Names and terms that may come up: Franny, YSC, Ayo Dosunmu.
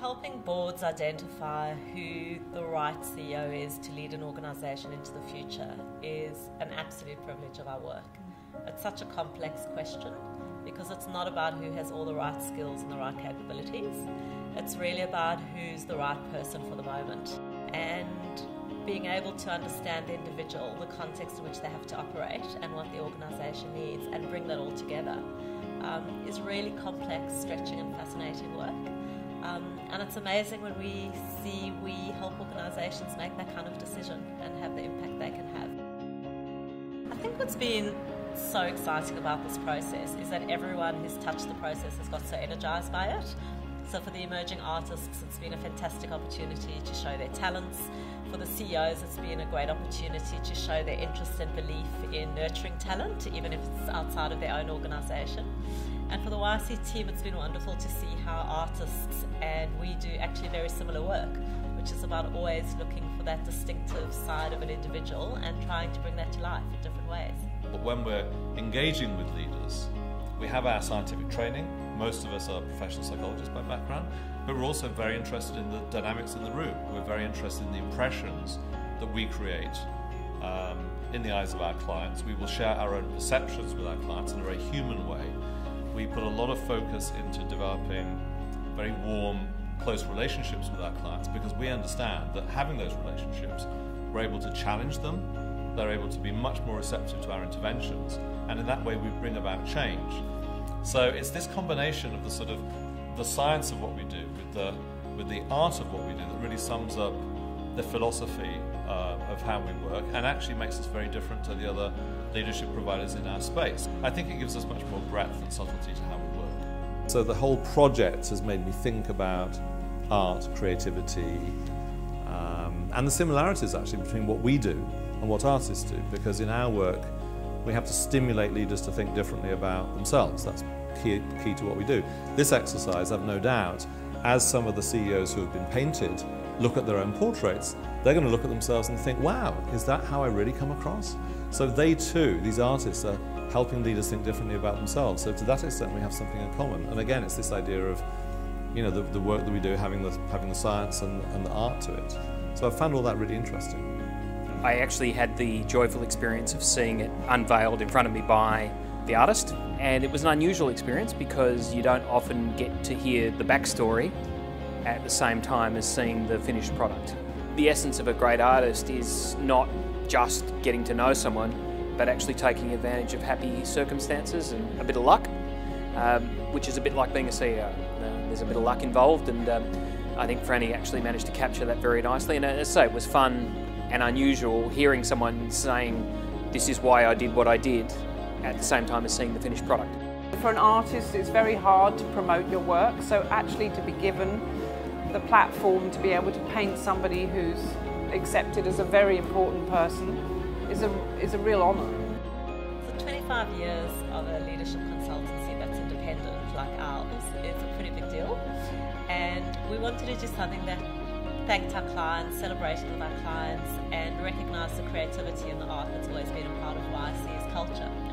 helping boards identify who the right CEO is to lead an organisation into the future is an absolute privilege of our work. It's such a complex question because it's not about who has all the right skills and the right capabilities. It's really about who's the right person for the moment. And being able to understand the individual, the context in which they have to operate and what the organisation needs and bring that all together is really complex, stretching and fascinating work. And it's amazing when we help organisations make that kind of decision and have the impact they can have. I think what's been so exciting about this process is that everyone who's touched the process has got so energised by it. So for the emerging artists, it's been a fantastic opportunity to show their talents. For the CEOs, it's been a great opportunity to show their interest and belief in nurturing talent, even if it's outside of their own organisation. And for the YSC team, it's been wonderful to see how artists and we do actually very similar work, which is about always looking for that distinctive side of an individual and trying to bring that to life in different ways. But when we're engaging with leaders, we have our scientific training. Most of us are professional psychologists by background, but we're also very interested in the dynamics in the room. We're very interested in the impressions that we create in the eyes of our clients. We will share our own perceptions with our clients in a very human way. We put a lot of focus into developing very warm, close relationships with our clients because we understand that having those relationships, we're able to challenge them, they're able to be much more receptive to our interventions, and in that way we bring about change. So it's this combination of the sort of the science of what we do with the art of what we do that really sums up the philosophy of how we work and actually makes us very different to the other leadership providers in our space. I think it gives us much more breadth and subtlety to how we work. So the whole project has made me think about art, creativity, and the similarities actually between what we do and what artists do, because in our work we have to stimulate leaders to think differently about themselves. That's key to what we do. This exercise, I've no doubt, as some of the CEOs who have been painted look at their own portraits, they're going to look at themselves and think, wow, is that how I really come across? So they too, these artists, are helping leaders think differently about themselves. So to that extent, we have something in common. And again, it's this idea of, you know, the work that we do, having the science and the art to it. So I found all that really interesting. I actually had the joyful experience of seeing it unveiled in front of me by the artist, and it was an unusual experience because you don't often get to hear the backstory at the same time as seeing the finished product. The essence of a great artist is not just getting to know someone, but actually taking advantage of happy circumstances and a bit of luck, which is a bit like being a CEO. There's a bit of luck involved, and I think Franny actually managed to capture that very nicely, and as I say, it was fun and unusual hearing someone saying, this is why I did what I did, at the same time as seeing the finished product. For an artist, it's very hard to promote your work, so actually to be given the platform to be able to paint somebody who's accepted as a very important person is a real honour. So 25 years of a leadership consultancy that's independent like ours is a pretty big deal, and we wanted to do something that thanked our clients, celebrated with our clients, and recognised the creativity and the art that's always been a part of YSC's culture.